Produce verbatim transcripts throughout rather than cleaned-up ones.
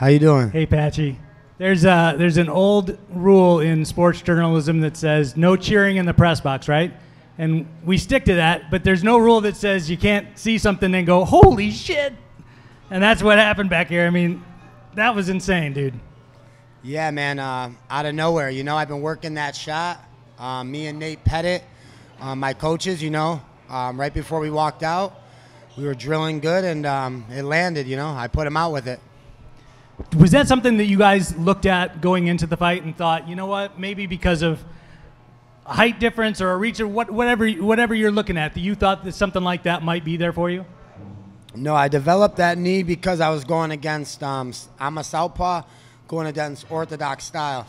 How you doing? Hey, Patchy. There's uh there's an old rule in sports journalism that says no cheering in the press box, right? And we stick to that, but there's no rule that says you can't see something and go, holy shit. And that's what happened back here. I mean, that was insane, dude. Yeah, man, uh, out of nowhere. You know, I've been working that shot. Uh, me and Nate Pettit, uh, my coaches, you know, um, right before we walked out, we were drilling good, and um, it landed, you know. I put him out with it. Was that something that you guys looked at going into the fight and thought, you know what, maybe because of a height difference or a reach or what, whatever, whatever you're looking at, that you thought that something like that might be there for you? No, I developed that knee because I was going against, um, I'm a southpaw, going against orthodox style.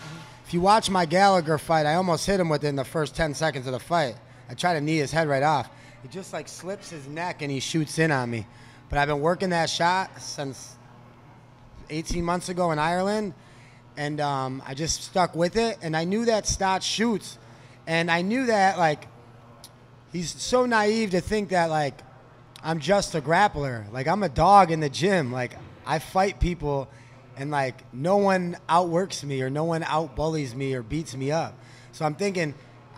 If you watch my Gallagher fight, I almost hit him within the first ten seconds of the fight. I tried to knee his head right off. He just like slips his neck and he shoots in on me. But I've been working that shot since eighteen months ago in Ireland, and um, I just stuck with it. And I knew that Stots shoots, and I knew that like he's so naive to think that like I'm just a grappler. Like, I'm a dog in the gym. Like, I fight people, and, like, no one outworks me or no one outbullies me or beats me up. So I'm thinking,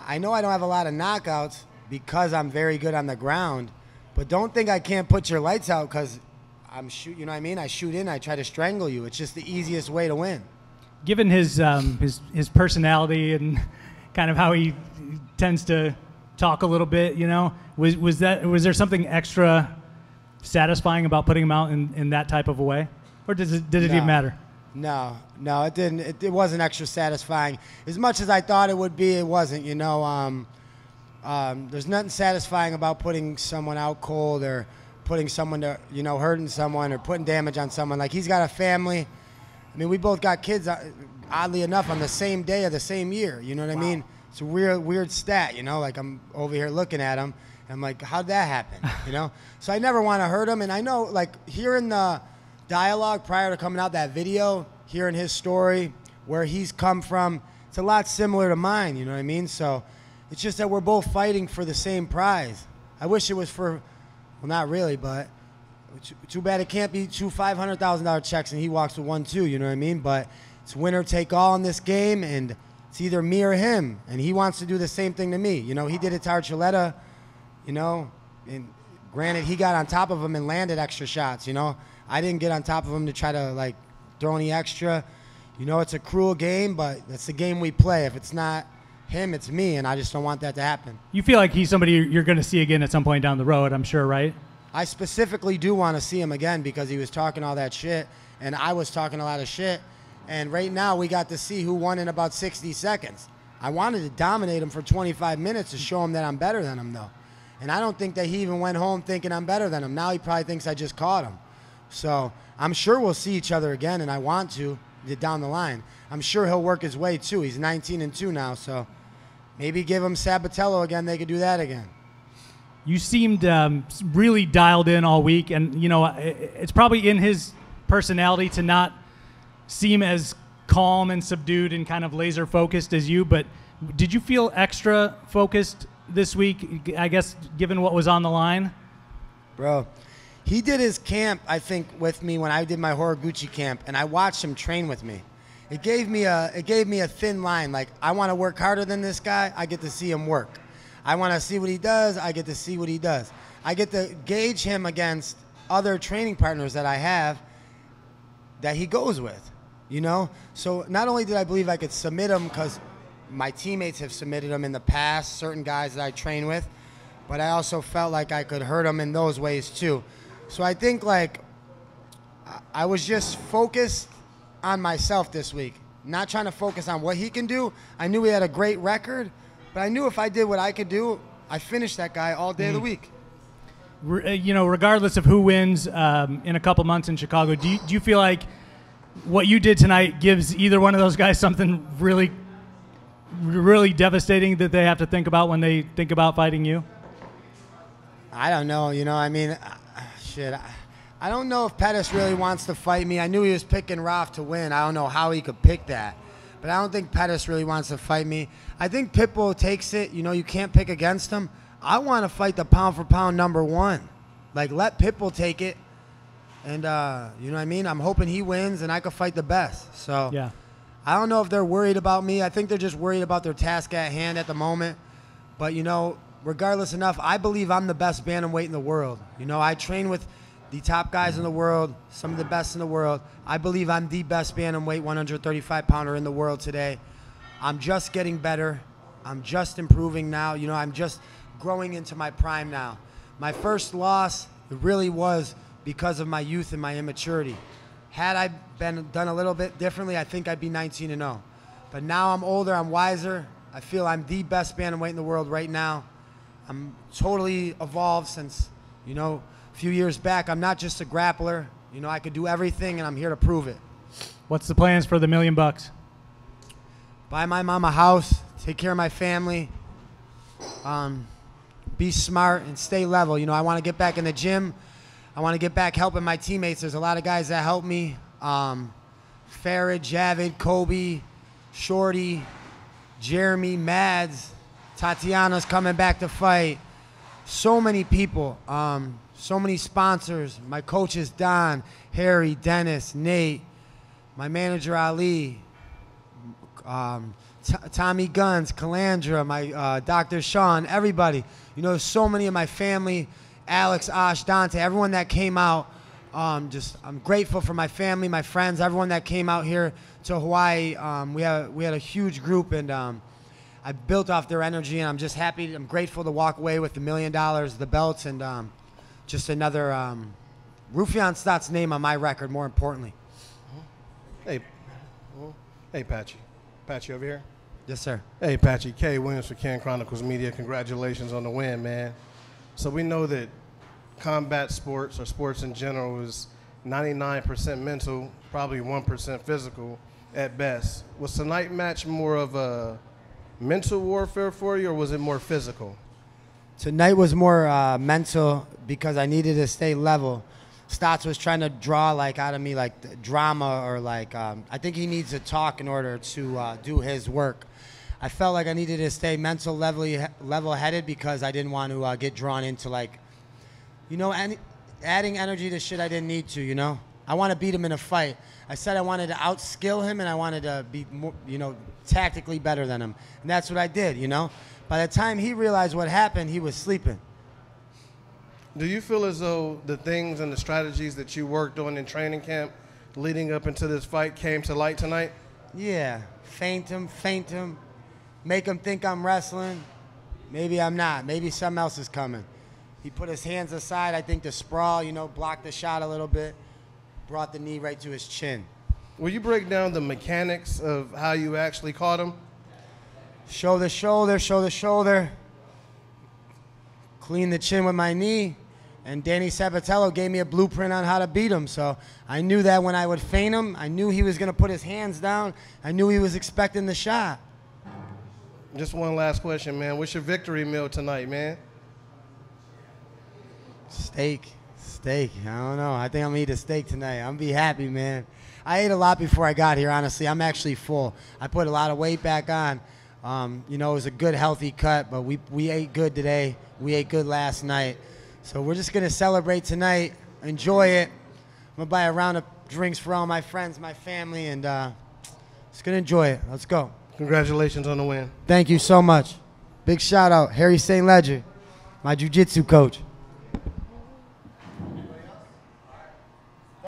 I know I don't have a lot of knockouts because I'm very good on the ground, but don't think I can't put your lights out because I'm shoot. You know what I mean? I shoot in. I try to strangle you. It's just the easiest way to win. Given his, um, his, his personality and kind of how he tends to talk a little bit, you know, was was that was there something extra satisfying about putting him out in, in that type of a way, or does it, did it no. even matter? No, no, it didn't. It, it wasn't extra satisfying. As much as I thought it would be, it wasn't. You know, um, um, there's nothing satisfying about putting someone out cold or putting someone to, you know, hurting someone or putting damage on someone. Like, he's got a family. I mean, we both got kids. Oddly enough, on the same day of the same year. You know what wow. I mean? It's a weird, weird stat, you know, like I'm over here looking at him and I'm like, how'd that happen, you know? So I never want to hurt him. And I know, like, hearing the dialogue prior to coming out that video, hearing his story, where he's come from, it's a lot similar to mine, you know what I mean? So it's just that we're both fighting for the same prize. I wish it was for, well, not really, but too bad it can't be two five hundred thousand dollar checks and he walks with one, too, you know what I mean? But it's winner take all in this game, and it's either me or him, and he wants to do the same thing to me. You know, he did it to Archuleta, you know, and granted, he got on top of him and landed extra shots, you know. I didn't get on top of him to try to, like, throw any extra. You know, it's a cruel game, but that's the game we play. If it's not him, it's me, and I just don't want that to happen. You feel like he's somebody you're going to see again at some point down the road, I'm sure, right? I specifically do want to see him again because he was talking all that shit, and I was talking a lot of shit. And right now, we got to see who won in about sixty seconds. I wanted to dominate him for twenty-five minutes to show him that I'm better than him, though. And I don't think that he even went home thinking I'm better than him. Now he probably thinks I just caught him. So I'm sure we'll see each other again, and I want to down the line. I'm sure he'll work his way, too. He's nineteen and two now, so maybe give him Sabatello again. They could do that again. You seemed um, really dialed in all week, and, you know, it's probably in his personality to not – seem as calm and subdued and kind of laser focused as you, but did you feel extra focused this week, I guess, given what was on the line? Bro, he did his camp, I think, with me when I did my Horiguchi camp, and I watched him train with me. It gave me a, it gave me a thin line. Like, I want to work harder than this guy, I get to see him work. I want to see what he does, I get to see what he does. I get to gauge him against other training partners that I have that he goes with. You know, so not only did I believe I could submit him because my teammates have submitted him in the past, certain guys that I train with, but I also felt like I could hurt him in those ways too. So I think, like, I was just focused on myself this week, not trying to focus on what he can do. I knew he had a great record, but I knew if I did what I could do, I finished that guy all day mm. of the week. You know, regardless of who wins um, in a couple months in Chicago, do you, do you feel like what you did tonight gives either one of those guys something really, really devastating that they have to think about when they think about fighting you? I don't know. You know, I mean, shit. I don't know if Pettis really wants to fight me. I knew he was picking Raf to win. I don't know how he could pick that. But I don't think Pettis really wants to fight me. I think Pitbull takes it. You know, you can't pick against him. I want to fight the pound-for-pound number one. Like, let Pitbull take it. And, uh, you know what I mean? I'm hoping he wins and I could fight the best. So yeah. I don't know if they're worried about me. I think they're just worried about their task at hand at the moment. But, you know, regardless enough, I believe I'm the best bantamweight in the world. You know, I train with the top guys in the world, some of the best in the world. I believe I'm the best bantamweight one thirty-five pounder in the world today. I'm just getting better. I'm just improving now. You know, I'm just growing into my prime now. My first loss, it really was because of my youth and my immaturity. Had I been done a little bit differently, I think I'd be nineteen and oh. But now I'm older, I'm wiser. I feel I'm the best bantamweight in the world right now. I'm totally evolved since, you know, a few years back. I'm not just a grappler. You know, I could do everything, and I'm here to prove it. What's the plans for the million bucks? Buy my mom a house, take care of my family, um, be smart, and stay level. You know, I want to get back in the gym. I want to get back helping my teammates. There's a lot of guys that help me. Um, Farid, Javid, Kobe, Shorty, Jeremy, Mads, Tatiana's coming back to fight. So many people, um, so many sponsors. My coaches, Don, Harry, Dennis, Nate, my manager, Ali, um, Tommy Guns, Calandra, my uh, Doctor Sean, everybody. You know, so many of my family. Alex, Ash, Dante, everyone that came out, um, just I'm grateful for my family, my friends, everyone that came out here to Hawaii. Um, we had we had a huge group, and um, I built off their energy, and I'm just happy. I'm grateful to walk away with the million dollars, the belts, and um, just another um, Rafueon Stots name on my record. More importantly, hey, hey, Patchy, Patchy over here. Yes, sir. Hey, Patchy, Kay Williams for Can Chronicles Media. Congratulations on the win, man. So we know that combat sports, or sports in general, is ninety-nine percent mental, probably one percent physical at best. Was tonight's match more of a mental warfare for you, or was it more physical? Tonight was more uh, mental because I needed to stay level. Stots was trying to draw like out of me like drama, or like um, I think he needs to talk in order to uh, do his work. I felt like I needed to stay mental level-headed because I didn't want to uh, get drawn into, like, you know, any, adding energy to shit I didn't need to, you know? I want to beat him in a fight. I said I wanted to outskill him, and I wanted to be, more, you know, tactically better than him. And that's what I did, you know? By the time he realized what happened, he was sleeping. Do you feel as though the things and the strategies that you worked on in training camp leading up into this fight came to light tonight? Yeah. Feint him, feint him. Make him think I'm wrestling. Maybe I'm not. Maybe something else is coming. He put his hands aside, I think, to sprawl, you know, blocked the shot a little bit, brought the knee right to his chin. Will you break down the mechanics of how you actually caught him? Shoulder, shoulder, shoulder, shoulder. Clean the chin with my knee. And Danny Sabatello gave me a blueprint on how to beat him. So I knew that when I would feint him, I knew he was going to put his hands down. I knew he was expecting the shot. Just one last question, man. What's your victory meal tonight, man? Steak. Steak. I don't know. I think I'm going to eat a steak tonight. I'm going to be happy, man. I ate a lot before I got here, honestly. I'm actually full. I put a lot of weight back on. Um, you know, it was a good, healthy cut, but we, we ate good today. We ate good last night. So we're just going to celebrate tonight, enjoy it. I'm going to buy a round of drinks for all my friends, my family, and uh, just going to enjoy it. Let's go. Congratulations on the win. Thank you so much. Big shout out, Harry Saint Ledger, my jiu-jitsu coach.